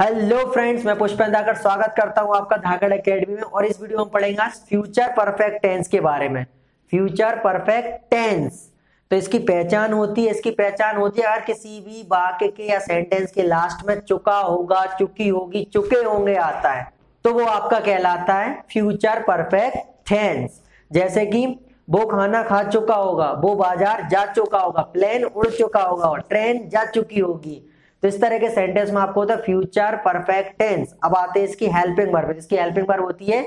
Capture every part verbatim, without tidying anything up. Hello friends, मैं पुष्पेंद्र धाकर स्वागत करता हूं आपका धागड़ एकेडमी में। और इस वीडियो में पढ़ेंगे आज फ्यूचर परफेक्ट टेंस के बारे में। फ्यूचर परफेक्ट टेंस तो इसकी पहचान होती है इसकी पहचान होती है अगर किसी भी वाक्य के या सेंटेंस के लास्ट में चुका होगा, चुकी होगी, चुके होंगे आता है तो वो आपका कहलाता है फ्यूचर परफेक्ट टेंस। जैसे कि वो खाना खा चुका होगा, वो बाजार जा चुका होगा, प्लेन उड़ चुका होगा और ट्रेन जा चुकी होगी। तो इस तरह के सेंटेंस में आपको होता है फ्यूचर परफेक्ट टेंस। अब आते हैं इसकी हेल्पिंग वर्ब। इसकी हेल्पिंग वर्ब होती है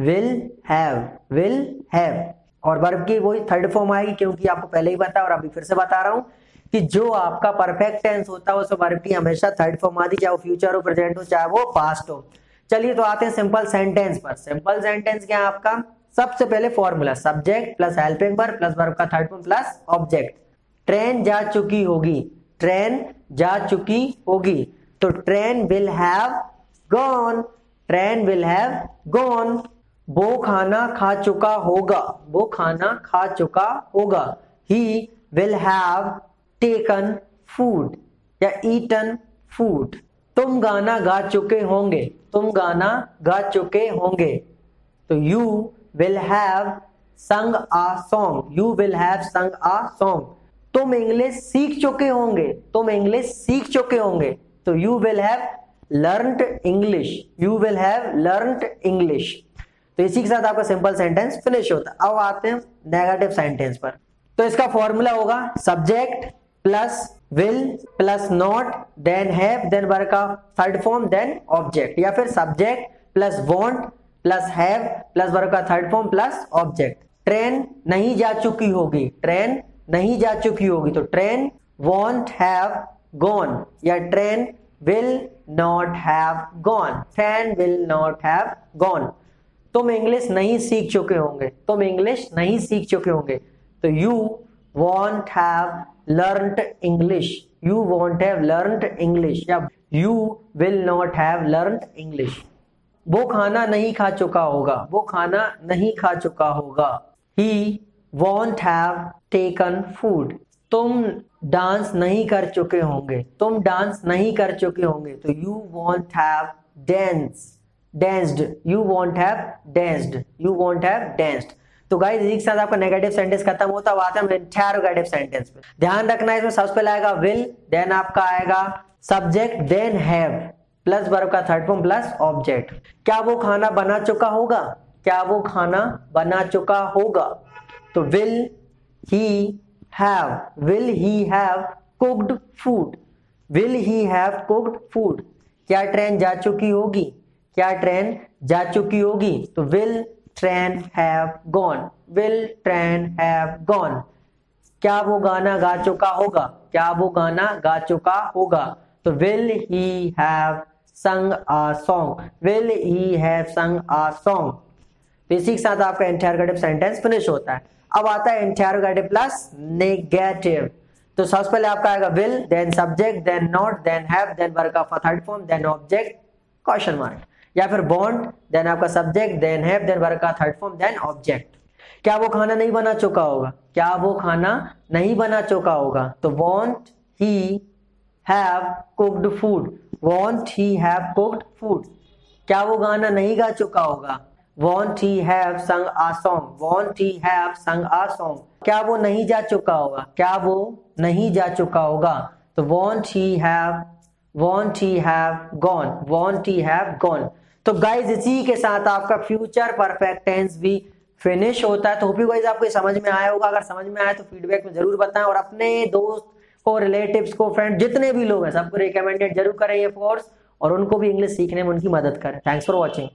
विल हैव, विल हैव। और वर्ब की वही थर्ड फॉर्म आएगी, क्योंकि आपको पहले ही बताया और अभी फिर से बता रहा हूं कि जो आपका परफेक्ट टेंस होता है उस वर्ब की हमेशा थर्ड फॉर्म आती, चाहे वो फ्यूचर हो, प्रेजेंट हो, चाहे वो पास्ट हो। चलिए तो आते हैं सिंपल सेंटेंस पर। सिंपल सेंटेंस क्या है आपका? सबसे पहले formula subject plus helping verb plus verb का third form plus object. Train जा चुकी होगी, ट्रेन जा चुकी होगी तो train will have gone, train will have gone. वो खाना खा चुका होगा, वो खाना खा चुका होगा। He will have taken food या ईटन फूड। तुम गाना गा चुके होंगे, तुम गाना गा चुके होंगे तो you will have sung a song, you will have sung a song. तुम इंग्लिश सीख चुके होंगे, तुम इंग्लिश सीख चुके होंगे तो you will have learned English, you will have learned English. तो इसी के साथ आपका सिंपल सेंटेंस फिनिश होता है। अब आते हैं नेगेटिव सेंटेंस पर। तो इसका फॉर्मूला होगा subject plus will plus not then have then verb का थर्ड फॉर्म देन ऑब्जेक्ट, या फिर subject plus won't plus have plus verb का third form plus object. Train नहीं जा चुकी होगी, ट्रेन नहीं जा चुकी होगी तो ट्रेन वॉन्ट हैव गॉन या train will not have gone, train will not have gone. तुम इंग्लिश नहीं सीख चुके होंगे, तुम इंग्लिश नहीं सीख चुके होंगे तो you won't have learned English, you won't have learned English या you will not have learned English. वो खाना नहीं खा चुका होगा, वो खाना नहीं खा चुका होगा। He won't have taken food. तुम डांस नहीं कर चुके होंगे, तुम डांस नहीं कर चुके होंगे तो you won't have danced, danced. You won't have danced. You won't have danced. तो गाइस एक साथ आपका नेगेटिव सेंटेंस खत्म होता है। आते हैं इंटरोगेटिव सेंटेंस पे। ध्यान रखना, इसमें सबसे पहले आएगा will, then आपका आएगा subject, then have, plus verb का थर्ड फॉर्म plus object. क्या वो खाना बना चुका होगा, क्या वो खाना बना चुका होगा तो will he have, will he have cooked food, will he have cooked food. क्या ट्रेन जा चुकी होगी, क्या ट्रेन जा चुकी होगी तो will train have gone, will train have gone. क्या वो गाना गा चुका होगा, क्या वो गाना गा चुका होगा तो will he have sung a song, will he have sung a song. तो इसी के साथ आपका इंटरोगेटिव सेंटेंस फिनिश होता है। अब आता है इंटरोगेटिव प्लस नेगेटिव। तो सबसे पहले आपका आएगा will, then subject, then not, then have, then verb का third form, then object question mark, या फिर वॉन्ट, देन आपका subject, then have, then verb का थर्ड फॉर्म, देन ऑब्जेक्ट। क्या वो खाना नहीं बना चुका होगा, क्या वो खाना नहीं बना चुका होगा तो won't he have cooked food, won't he have cooked food. क्या वो गाना नहीं गा चुका होगा, Won't he have sung a song? Won't he have sung a song? क्या वो नहीं जा चुका होगा, क्या वो नहीं जा चुका होगा तो won't he have, won't he have gone, won't he have gone. तो गाइज इसी के साथ आपका फ्यूचर परफेक्ट टेंस भी फिनिश होता है। तो होप यू गाइज आपको समझ में आया होगा। अगर समझ में आया तो फीडबैक में जरूर बताएं और अपने दोस्त को, रिलेटिव्स को, फ्रेंड जितने भी लोग हैं सबको रिकमेंडेड जरूर करें ये कोर्स और उनको भी इंग्लिश सीखने में उनकी मदद करें। Thanks for watching.